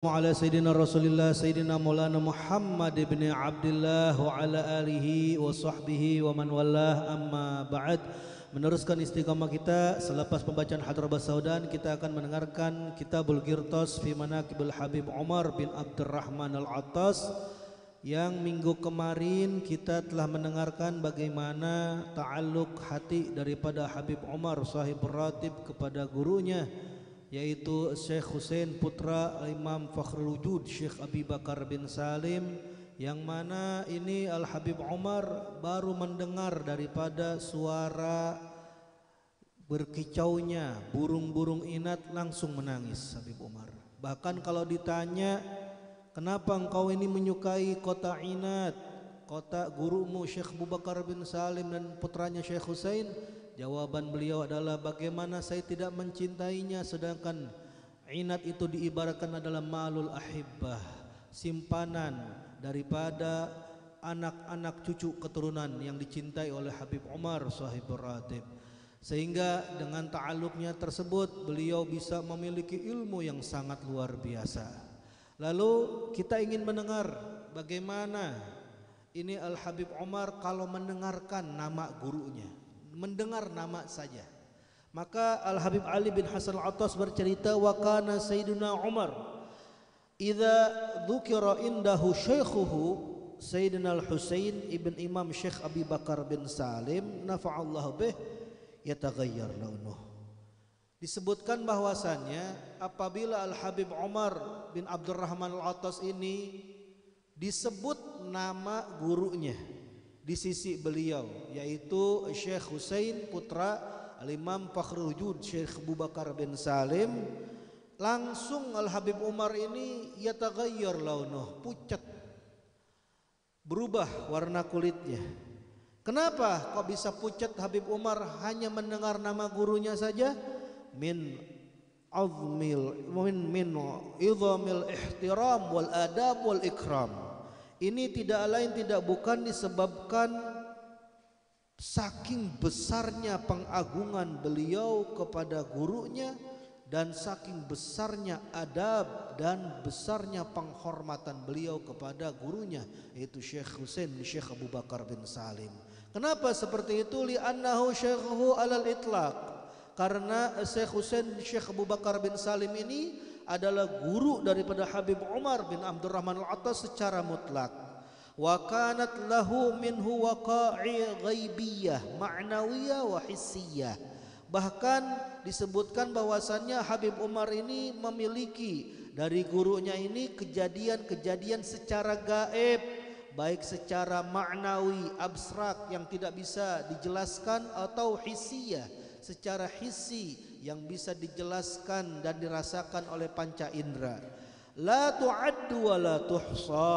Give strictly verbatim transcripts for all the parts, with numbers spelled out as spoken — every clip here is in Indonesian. Wa ala sayyidina Rasulillah sayyidina Maulana Muhammad ibn Abdullah wa ala alihi wa sahbihi wa man wallah, amma ba'd. Meneruskan istiqamah kita selepas pembacaan hadrah saudan, kita akan mendengarkan kitabul qirtas fi manaqibul habib Umar bin Abdurrahman al Atas. Yang minggu kemarin kita telah mendengarkan bagaimana ta'alluq hati daripada Habib Umar sahibur ratib kepada gurunya, yaitu Syekh Husain putra Imam Fakhrul Wujud Syekh Abu Bakar bin Salim, yang mana ini Al-Habib Umar baru mendengar daripada suara berkicaunya burung-burung Inat langsung menangis Habib Umar. Bahkan kalau ditanya, kenapa engkau ini menyukai kota Inat, kota gurumu Syekh Abu Bakar bin Salim dan putranya Syekh Husain, jawaban beliau adalah, bagaimana saya tidak mencintainya sedangkan Inat itu diibaratkan adalah malul ahibbah, simpanan daripada anak-anak cucu keturunan yang dicintai oleh Habib Umar sahibur ratib. Sehingga dengan ta'alluqnya tersebut beliau bisa memiliki ilmu yang sangat luar biasa. Lalu kita ingin mendengar bagaimana ini Al-Habib Umar kalau mendengarkan nama gurunya, mendengar nama saja. Maka Al-Habib Ali bin Hasan al Atas bercerita, wa kana sayyiduna Umar idza dzukira indahu syaikhuhu sayyidina al-Husain ibn Imam Syekh Abu Bakar bin Salim nafa'allahu bih yataghayyar launuh. Disebutkan bahwasannya apabila Al-Habib Umar bin Abdurrahman al Atas ini disebut nama gurunya di sisi beliau, yaitu Syekh Husain putra Al-Imam Fakhrul Wujud Syekh Abu Bakar bin Salim, langsung Al-Habib Umar ini yataghayyar launuh, pucat, berubah warna kulitnya. Kenapa kok bisa pucat Habib Umar hanya mendengar nama gurunya saja? Min azmil min min izamil ihtiram wal adab wal ikram. Ini tidak lain tidak bukan disebabkan saking besarnya pengagungan beliau kepada gurunya dan saking besarnya adab dan besarnya penghormatan beliau kepada gurunya, yaitu Syekh Husain Syekh Abu Bakar bin Salim. Kenapa seperti itu? Li'annahu syaikhuhu alal itlaq. Karena Syekh Husain Syekh Abu Bakar bin Salim ini adalah guru daripada Habib Umar bin Abdurrahman al-Atas secara mutlak. Wa kanat lahu minhu waqa'i ghaibiyah ma'nawiyah wa hissiyah. Bahkan disebutkan bahwasannya Habib Umar ini memiliki dari gurunya ini kejadian-kejadian secara gaib, baik secara ma'nawi abstrak yang tidak bisa dijelaskan, atau hissiyah secara hissi yang bisa dijelaskan dan dirasakan oleh panca indera. La tu'addu wa la tuhsa.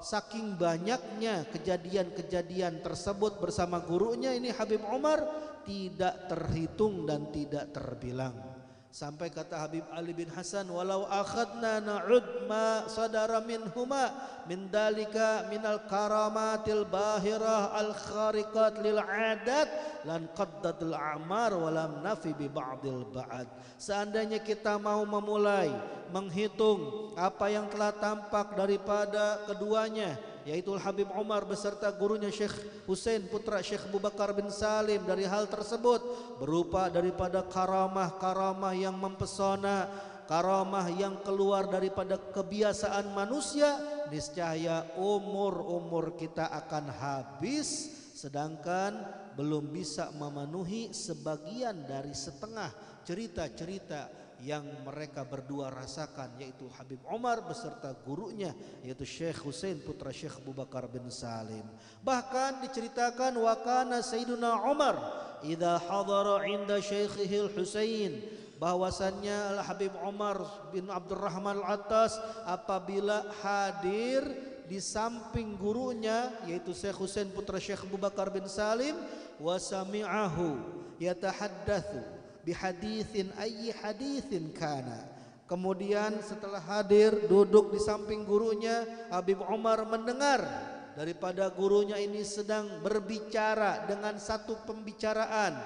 Saking banyaknya kejadian-kejadian tersebut bersama gurunya ini Habib Umar, tidak terhitung dan tidak terbilang. Sampai kata Habib Ali bin Hasan, walau akhadna na'ud ma sadara minhuma min dalika minal karamatil bahirah al khariqat lil adat lan qaddatul a'mar walam nafi bi ba'dil ba'd. Seandainya kita mau memulai menghitung apa yang telah tampak daripada keduanya, yaitu Habib Umar beserta gurunya Syekh Husain putra Syekh Abu Bakar bin Salim, dari hal tersebut berupa daripada karamah-karamah yang mempesona, karamah yang keluar daripada kebiasaan manusia, niscaya umur-umur kita akan habis sedangkan belum bisa memenuhi sebagian dari setengah cerita-cerita yang mereka berdua rasakan, yaitu Habib Umar beserta gurunya yaitu Syekh Husain putra Syekh Abu Bakar bin Salim. Bahkan diceritakan, wa kana sayyiduna Umar idza hadara 'inda syaikhihil Husain, bahwasannya Al-Habib Umar bin Abdurrahman al-Atas apabila hadir di samping gurunya yaitu Syekh Husain putra Syekh Abu Bakar bin Salim, wasami'ahu yatahaddatsu bihaditsin ayyi haditsin kana. Kemudian setelah hadir duduk di samping gurunya, Habib Umar mendengar daripada gurunya ini sedang berbicara dengan satu pembicaraan,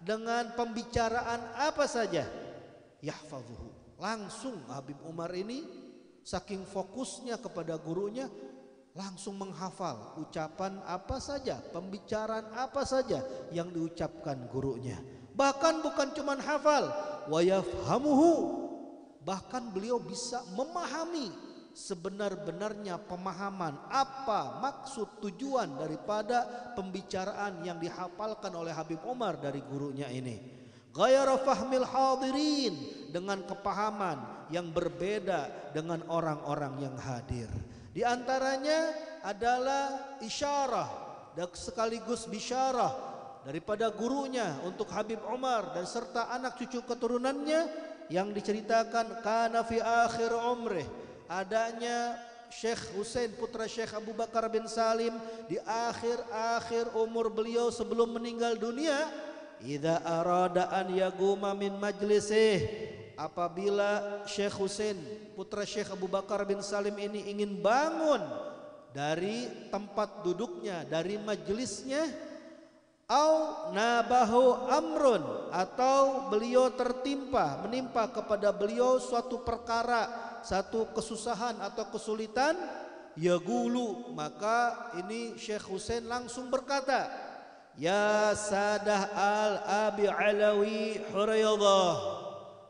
dengan pembicaraan apa saja, yahfazuhu. Langsung Habib Umar ini saking fokusnya kepada gurunya, langsung menghafal ucapan apa saja, pembicaraan apa saja yang diucapkan gurunya. Bahkan bukan cuma hafal, wayafhamuhu, bahkan beliau bisa memahami sebenar-benarnya pemahaman apa maksud tujuan daripada pembicaraan yang dihafalkan oleh Habib Umar dari gurunya ini. Ghayra fahmil hadirin, dengan kepahaman yang berbeda dengan orang-orang yang hadir. Di antaranya adalah isyarah dan sekaligus bisyarah daripada gurunya untuk Habib Umar dan serta anak cucu keturunannya, yang diceritakan kana fi akhir umrih, adanya Syekh Husain putra Syekh Abu Bakar bin Salim di akhir-akhir umur beliau sebelum meninggal dunia, idza arada an yaguma min majlisih, apabila Syekh Husain putra Syekh Abu Bakar bin Salim ini ingin bangun dari tempat duduknya, dari majelisnya, au nabahu amrun, atau beliau tertimpa, menimpa kepada beliau suatu perkara, satu kesusahan atau kesulitan, yagulu, maka ini Syekh Husain langsung berkata, ya sadah al-abi alawi Hauraidhah.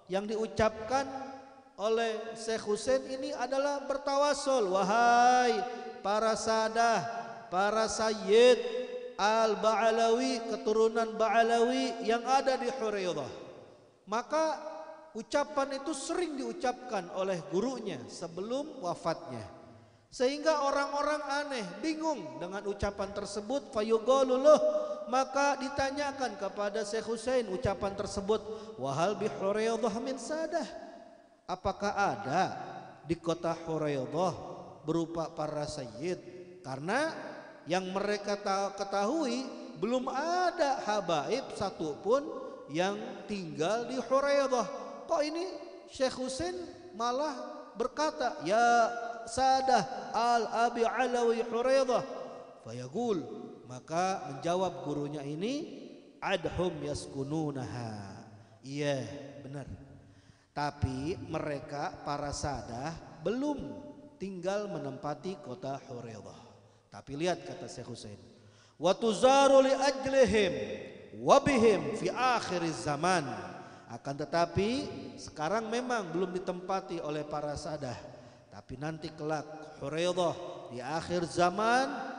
Yang diucapkan oleh Syekh Husain ini adalah bertawasul, wahai para sadah, para sayyid al-Ba'alawi, keturunan Ba'alawi yang ada di Hauraidhah. Maka ucapan itu sering diucapkan oleh gurunya sebelum wafatnya, sehingga orang-orang aneh, bingung dengan ucapan tersebut. Fayugoluluh, maka ditanyakan kepada Syekh Husain ucapan tersebut, wahal bi Hauraidhah min sadah, apakah ada di kota Hauraidhah berupa para sayyid? Karena yang mereka ketahui belum ada habaib satupun yang tinggal di Hauraidhah. Kok ini Syekh Husain malah berkata, ya sadah al abi alawi Hauraidhah. Fayaqul, maka menjawab gurunya ini, adhum yaskununaha, iya benar, tapi mereka para sadah belum tinggal menempati kota Hauraidhah. Tapi lihat kata Syekh Husain, wa tuzaru li ajlihim wa bihim fi akhiriz zaman, akan tetapi sekarang memang belum ditempati oleh para sadah, tapi nanti kelak Hauraidhah di akhir zaman,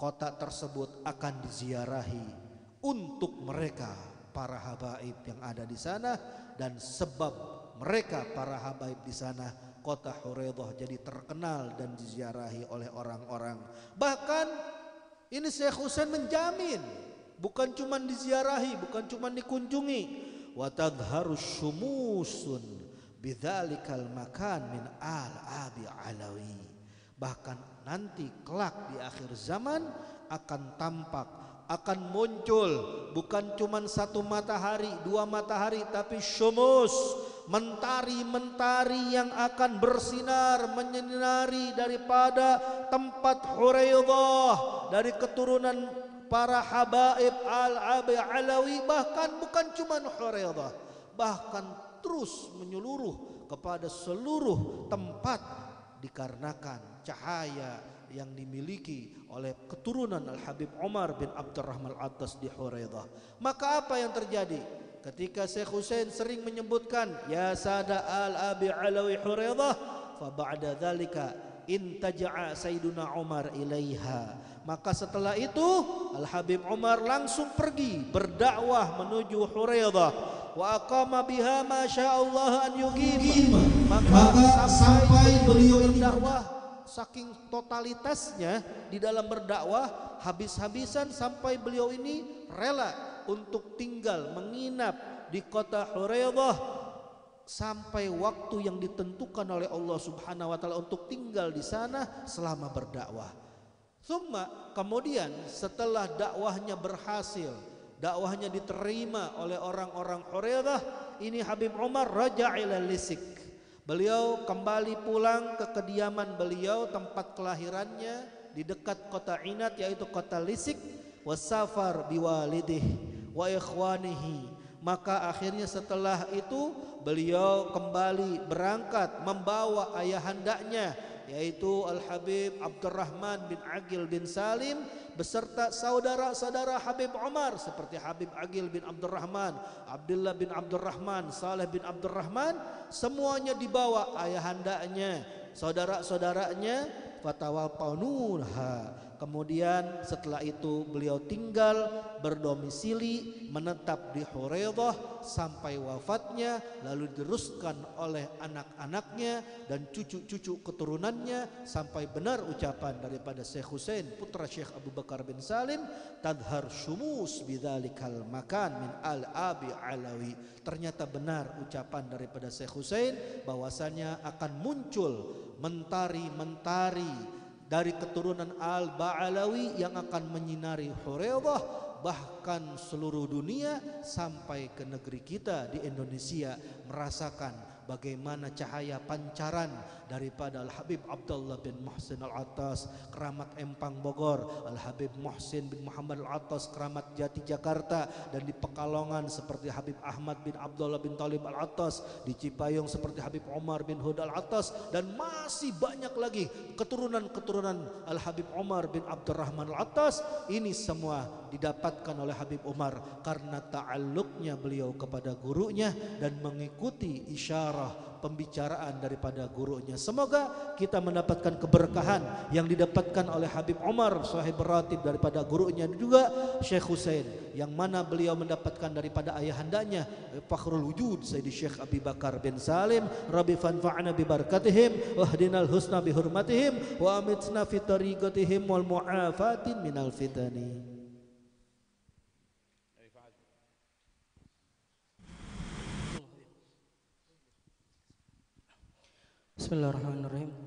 kota tersebut akan diziarahi untuk mereka para habaib yang ada di sana, dan sebab mereka para habaib di sana kota Hauraidhah jadi terkenal dan diziarahi oleh orang-orang. Bahkan ini Syekh Husain menjamin bukan cuma diziarahi, bukan cuma dikunjungi, wa tadhharu syumusun bidzalikal makan min al-abi alawi, bahkan nanti kelak di akhir zaman akan tampak, akan muncul bukan cuma satu matahari, dua matahari, tapi syumus, mentari-mentari yang akan bersinar menyinari daripada tempat Hauraidhah, dari keturunan para habaib al-abi alawi, bahkan bukan cuma Hauraidhah, bahkan terus menyeluruh kepada seluruh tempat, dikarenakan cahaya yang dimiliki oleh keturunan Al-Habib Umar bin Abdurrahman al Atas di Hauraidhah. Maka apa yang terjadi ketika Syekh Husain sering menyebutkan ya sada al-abi alawi Hauraidhah, fa ba'da dzalika intaja'a sayyiduna Umar ilaiha, maka setelah itu Al-Habib Umar langsung pergi berdakwah menuju Hauraidhah, wa aqama biha ma sya'allah an yuqima, maka sampai beliau ini berdakwah, saking totalitasnya di dalam berdakwah, habis-habisan sampai beliau ini rela untuk tinggal menginap di kota Hauraidhah sampai waktu yang ditentukan oleh Allah Subhanahu wa taala untuk tinggal di sana selama berdakwah. Summa, kemudian setelah dakwahnya berhasil, dakwahnya diterima oleh orang-orang Hauraidhah, ini Habib Umar raja ila Lisik. Beliau kembali pulang ke kediaman beliau, tempat kelahirannya di dekat kota Inat, yaitu kota Lisik. Wasafar biwalidih wa ikhwanihi Maka akhirnya setelah itu beliau kembali berangkat membawa ayahandanya, yaitu Al-Habib Abdurrahman bin Agil bin Salim beserta saudara-saudara Habib Umar seperti Habib Agil bin Abdurrahman, Abdullah bin Abdurrahman, Saleh bin Abdurrahman, semuanya dibawa ayahandanya, saudara-saudaranya, fatawaffaunha. Kemudian setelah itu beliau tinggal berdomisili menetap di Khuraydhah sampai wafatnya, lalu diteruskan oleh anak-anaknya dan cucu-cucu keturunannya sampai benar ucapan daripada Syekh Husain putra Syekh Abu Bakar bin Salim, tadhar syumus bidzalikal makan min al-abi alawi. Ternyata benar ucapan daripada Syekh Husain bahwasanya akan muncul mentari-mentari dari keturunan Al-Ba'alawi yang akan menyinari Khuraydhah bahkan seluruh dunia sampai ke negeri kita di Indonesia merasakan bagaimana cahaya pancaran daripada Al-Habib Abdullah bin Muhsin al Atas Keramat Empang Bogor, Al-Habib Muhsin bin Muhammad al Atas Keramat Jati Jakarta, dan di Pekalongan seperti Habib Ahmad bin Abdullah bin Talib al-Atas, di Cipayung seperti Habib Umar bin Hud al-Atas, dan masih banyak lagi keturunan-keturunan Al-Habib Umar bin Abdurrahman al Atas. Ini semua didapatkan oleh Habib Umar karena ta'alluqnya beliau kepada gurunya dan mengikuti isyarah pembicaraan daripada gurunya. Semoga kita mendapatkan keberkahan yang didapatkan oleh Habib Umar sahib ratib daripada gurunya juga Syekh Husain, yang mana beliau mendapatkan daripada ayahandanya Fakhrul Wujud Sayyidi Syekh Abu Bakar bin Salim. Rabbi fanfa'na bi barakatihim wahdinal husna bi hurmatihim wa amitna fi tariqatihim wal mu'afatin minal fitani. Bismillahirrahmanirrahim.